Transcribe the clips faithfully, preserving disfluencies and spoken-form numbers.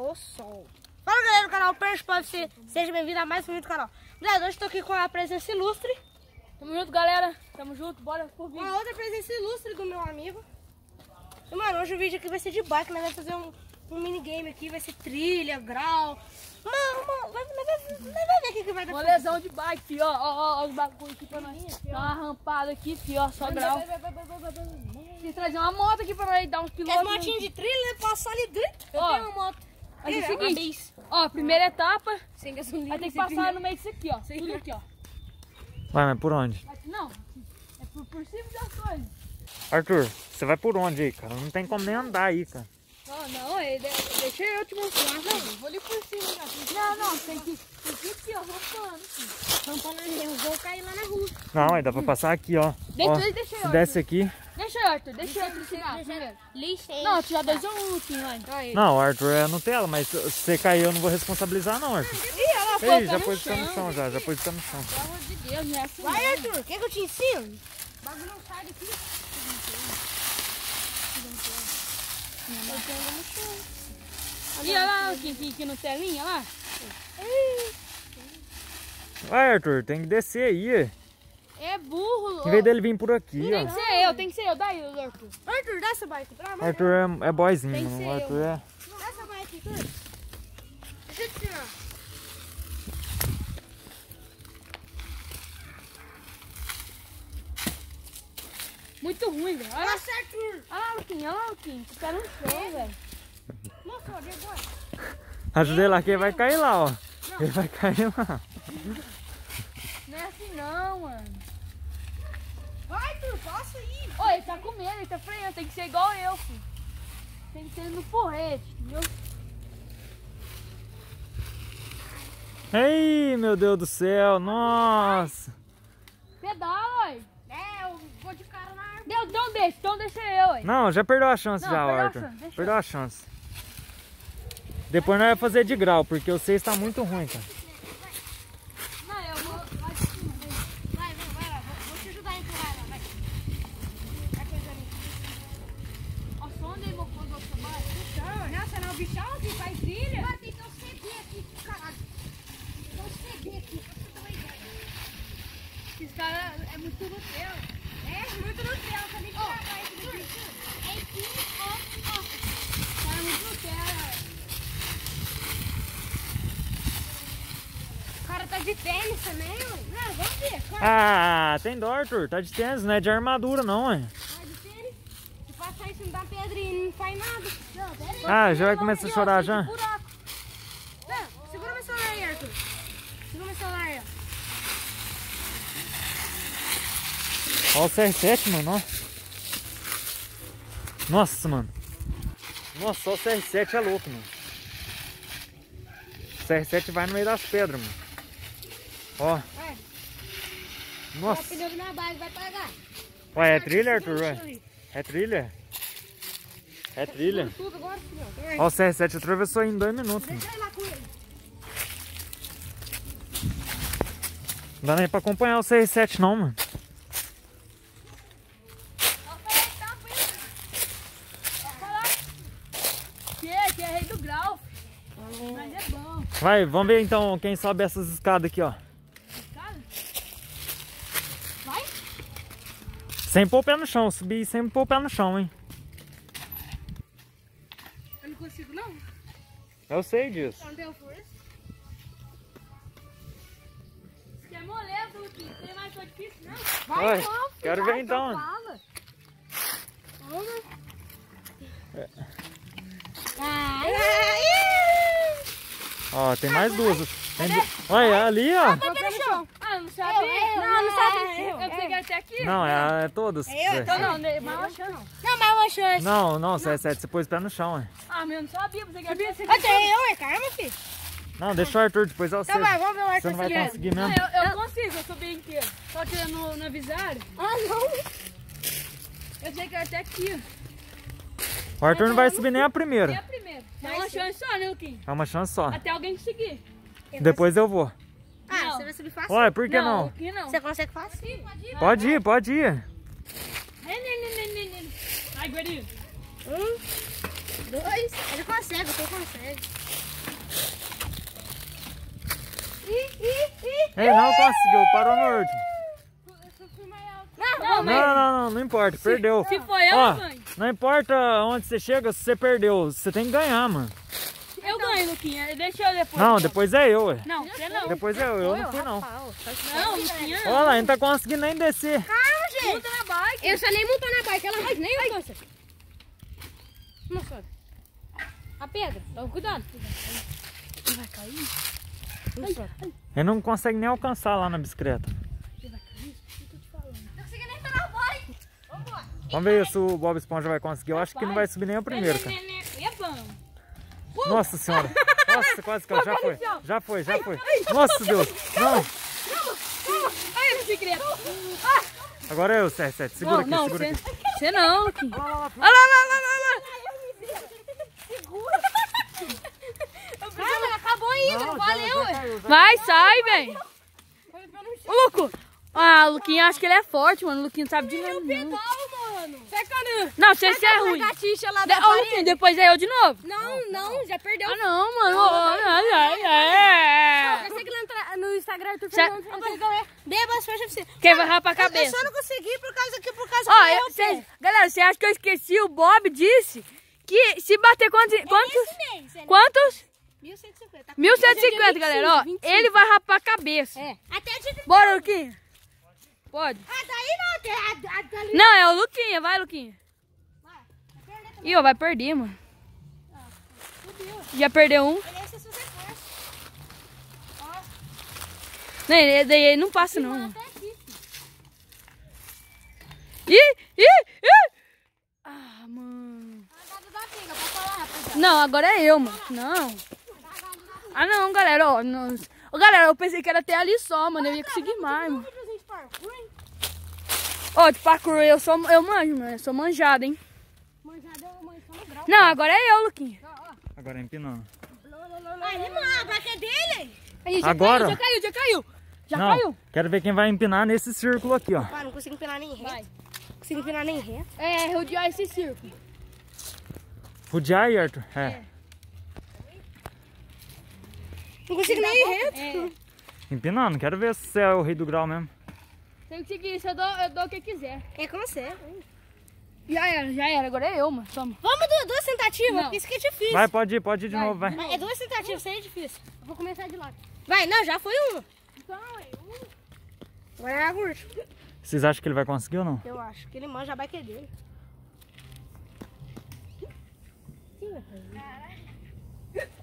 o sol. Fala galera do canal PERNASDEPAUFC, seja bem-vindo a mais um vídeo do canal. Galera, hoje estou aqui com a presença ilustre. Tamo junto, galera, tamo junto, bora por vídeo. Uma outra presença ilustre do meu amigo. E mano, hoje o vídeo aqui vai ser de bike, nós vamos fazer um, um minigame aqui, vai ser trilha, grau. Mano, mano, vai, vai, vai, vai ver o que vai dar. Molezão de bike, fio, ó, ó, ó, os bagulho aqui pra nós. Dá uma rampada aqui, fio, ó, só vai, grau. Vai, vai, vai, vai, vai, vai, vai. Vocês trazer uma moto aqui pra nós dar uns pilotos. Quer motinho de trilha, passar ali dentro? Eu ó, tenho uma moto. Mas é o seguinte, ó, primeira etapa, sem gasolina, vai ter que passar no meio disso aqui, ó. Sem tudo aqui, ó. Vai, mas por onde? Não, é por, por cima das coisas. Arthur, você vai por onde aí, cara? Não tem como nem andar aí, cara. Não, não, deixa eu te mostrar, velho. Vou ali por cima, cara. Não, não, tem que ir aqui, ó, rampando. Rampando ali, eu vou cair lá na rua. Não, aí dá pra passar aqui, ó. Deixa, ó, deixa eu, se desce aqui. Deixa eu, Arthur, deixa eu Arthur tirar. Não, tirar dois ou um, Luquinha, vai. Não, Arthur é Nutella, mas se você cair eu não vou responsabilizar não, Arthur. Ih, ela foi. Ei, já pôs o pé no chão, já, já pôs o pé no chão. Pelo amor de Deus, não é assim. Vai, Arthur, quer que eu te ensino? O bagulho não sai daqui. E olha lá, que, que, que no telinha, olha lá. Vai, Arthur, tem que descer aí. É burro. Em vez dele vir por aqui, não ó. Tem que ser eu, tem que ser eu. Dá aí, Arthur. Arthur, dá essa bike pra mim. Arthur é, é boyzinho. Tem que ser Arthur eu. É... Dá essa bike, Arthur. Deixa eu te tirar. Muito ruim, velho. Olha, nossa, Arthur. Olha lá, Luquinha, olha lá, Luquinha. Você tá no chão, velho. Nossa, olha agora. Ajudei lá, que ele vai cair lá, ó. Não. Ele vai cair lá. Não é assim não, mano. Vai, Arthur, passa aí. Ô, ele tá com medo, ele tá freando. Tem que ser igual eu, filho. Tem que ser no porrete, entendeu? Ei, meu Deus do céu, nossa. Pedala, ué. É, eu vou de cara na árvore. Não, não deixa, então deixa eu, ué. Não, já perdeu a chance não, já, perdeu Arthur. A chance, perdeu a chance. Depois nós vamos fazer de grau, porque o seis está muito ruim, cara. Não, eu vou... Vai, vai, vai, vai. Vou te ajudar a empurrar ela, vai. Vai, coisa ali. Nossa, onde ele colocou o outro bar? Puxão, né? Você não é o bichão que faz trilha? Mas tem que eu seguir aqui, caralho. Tem que eu seguir aqui, pra você ter uma ideia. Esse cara é muito no céu. É, muito no céu. Você nem tirar mais do bicho. É em cima, ó, ó. O cara é muito no céu. O cara tá de tênis também, ué. Não, vamos ver. Cara. Ah, tem dó, Arthur. Tá de tênis, não é de armadura, não, ué. Tá de tênis. Se passar isso, não dá pedra e não faz nada. Não, pera aí. Ah, já vai começar a chorar, já? Não, segura meu celular aí, Arthur. Segura meu celular aí, ó. Olha o C R sete, mano, ó. Nossa, mano. Nossa, só o C R sete é louco, mano. O C R sete vai no meio das pedras, mano. Ó. Vai. Nossa. O pneu na base vai pagar. Ué, é trilha, Arthur? Ué? É trilha? É trilha? Ó, o C R sete atravessou em dois minutos, mano. Não dá nem pra acompanhar o C R sete, não, mano. Mas é bom. Vai, vamos ver então quem sobe essas escadas aqui, ó. Escada? Vai? Sem pôr o pé no chão, subir sem pôr o pé no chão, hein? Eu não consigo não? Eu sei disso. Então, não deu força. Isso aqui é moleza, Luquinha. Não tem mais coisa difícil, não? Vai, vai não, quero vai, ver então. Fala. Vamos. É. Ah, ó, tem mais duas. Tem du... Olha, ali, ó. Ah, não sabe. Não, não sabe. Eu peguei até aqui. Não, é, é todas. Eu, então não, mas eu não. Não, mas eu acho. Não, não, C R sete, você pôs o pé no chão, hein. Ah, meu, não sabia. Você quer ver? Até eu, é calma, filho. Não, deixa o Arthur, depois é o seu. Então vai, vamos ver o Arthur. Você não vai conseguir mesmo. Não, eu consigo, eu subi inteiro. Só que no, no avisário. Ah, não. Eu peguei até aqui. O Arthur não vai subir nem a primeira. Nem a primeira. É uma chance só, né, Luquinha? É uma chance só. Até alguém conseguir. Depois eu vou. Ah, não. Você vai subir fácil? Ué, por que não? Não, Luquinha não. Você consegue fácil? Pode ir, pode ir. Pode ir, pode ir. Vai, guri. Hum? dois. Ele consegue, ele consegue. Ih, ih, ih. Ele não conseguiu, parou no último. Não, não, não, não, não importa, se, perdeu. Se foi eu, ó, eu ganho. Não importa onde você chega, se você perdeu, você tem que ganhar, mano. Eu ganho, Luquinha, deixa eu depois. Não, depois é eu, ué. Não, você não. Depois é eu, eu não fui não. Não, Luquinha. Olha lá, a gente tá conseguindo nem descer. Calma, gente. Monta na bike. Eu só nem montar na bike, ela nem vai conseguir. Vamos, cara. A pedra, toma cuidado. Ele vai cair. Ele não consegue nem alcançar lá na bicicleta. Vamos ver se o Bob Esponja vai conseguir. Eu acho que não vai subir nem o primeiro, cara. Nossa senhora. Nossa, quase que eu... Já foi. Já foi, já foi. Nossa, Deus. Não. Agora eu, C R sete. Segura aqui, segura aqui. Você não, Luquinha. Olha lá, olha lá, olha lá. Segura. Acabou ainda. Valeu. Vai, sai, velho. Luco. Ah, o Luquinha, acho que ele é forte, mano. O Luquinha não sabe de nada. Não, se ele é ruim. Ô, Luquinha, depois é eu de novo. Não, não, já perdeu. Ah, não, mano. Ai, ai, eu sei que lá no Instagram tu falando. Beba, fecha você. Quem vai rapar a cabeça? Eu só não consegui por causa que por causa que eu... Galera, você acha que eu esqueci? O Bob disse que se bater quantos... Quantos? mil cento e cinquenta. Tá, mil cento e cinquenta, galera, ó. vinte e cinco. Ele vai rapar a cabeça. É. Até o dia de... Bora, Luquinha. Pode. Ah, daí não. A, a, dali... Não, é o Luquinha. Vai, Luquinha. Vai. Vai perder também. Ih, ó, vai perder, mano. Ah, já perdeu um. Ele é esse seu reforço. Ó. Não, ele, daí ele não passa, ele não. Mano. Ih, ih, ih. Ah, mano. Não, agora é eu, mano. Não. Ah, não, galera, ó. Não. Ô, galera, eu pensei que era até ali só, mano. Eu ia conseguir mais, mano. Ó, de parkour eu sou, eu manjo, mano. Eu sou manjada, hein? Manjada eu manjo só no grau. Não, agora é eu, Luquinha. Agora é empinando. Aí, mano, a placa é dele. Aí, já agora? Caiu, já caiu, já caiu. Já não, caiu. Quero ver quem vai empinar nesse círculo aqui, ó. Ah, não consigo empinar nem reto. Vai. Não consigo empinar nem reto. É, rodear esse círculo. Rodear, Arthur? É. é. Não consigo nem ir reto. É. Empinando, quero ver se você é o rei do grau mesmo. Tem que seguir isso, eu dou, eu dou o que quiser. É com você. Já era, já era, agora é eu, mano. Toma. Vamos duas, duas tentativas, não. Porque isso aqui é difícil. Vai, pode ir, pode ir de vai. novo, vai. vai. É duas tentativas, isso aí é difícil. Eu vou começar de lado. Vai, não, já foi uma. Vai, uma. Agora é a curta. Vocês acham que ele vai conseguir ou não? Eu acho que ele manja a bike é dele.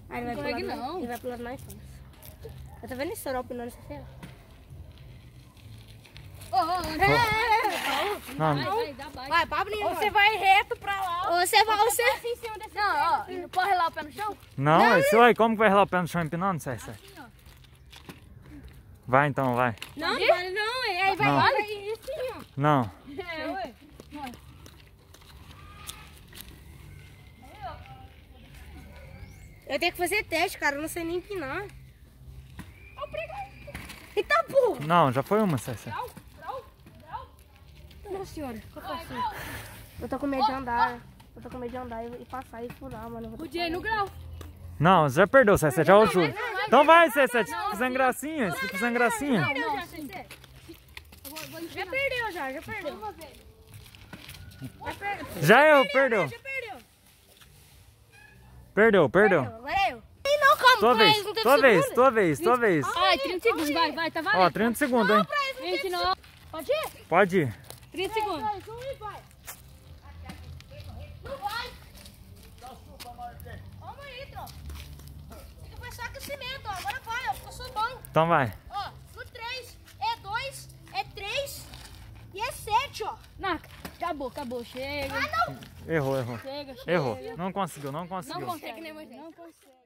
Ah, ele não vai pular não. Ele vai pular mais fácil. Eu tô vendo esse sorol pulando essa feira. Vai, Pablinho. Ou você vai reto pra lá. Ou você vai. Você... Em cima desse não, ó, não pode relar o pé no chão? Não, não esse, olha, como que vai relar o pé no chão empinando, César? Assim, vai então, vai. Não, não, não. Aí vai lá e assim, ó. Não. É, ué. Eu tenho que fazer teste, cara. Eu não sei nem empinar. E tá burro. Não, já foi uma, César. Nossa senhora, o que eu faço? Eu tô com medo de andar. Eu tô com medo de andar e passar e furar, mano. O dia no grau. Não, já perdeu, César. Já o chute. Então vai, César. Se fizer gracinha, se fizer gracinha. Já perdeu, já. Já perdeu. Já eu, perdeu. Perdeu, perdeu. Agora eu. E não, calma, tua vez, tua vez, tua vez, tua vez. Vai, trinta segundos, vai, vai, tá valendo. Ó, trinta segundos, hein. Pode ir? Pode ir. trinta segundos. Vai. Não vai. Vamos aí, tropa. Tem que passar aquecimento, ó. Agora vai, ó. Ficou subando. Então vai. Ó, no três, é dois, é três e é sete, ó. Não, acabou, acabou. Chega. Ah, não. Errou, errou. Chega, chega. Errou. Não conseguiu, não conseguiu. Não consegue nem mais. Não consegue.